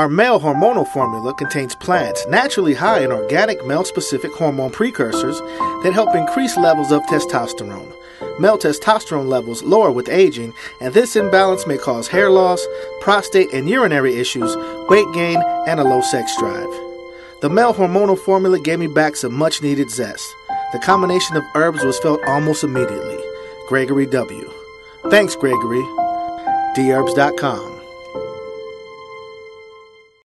Our male hormonal formula contains plants naturally high in organic male-specific hormone precursors that help increase levels of testosterone. Male testosterone levels lower with aging, and this imbalance may cause hair loss, prostate and urinary issues, weight gain, and a low sex drive. The male hormonal formula gave me back some much-needed zest. The combination of herbs was felt almost immediately. Gregory W. Thanks, Gregory. D-Herbs.com.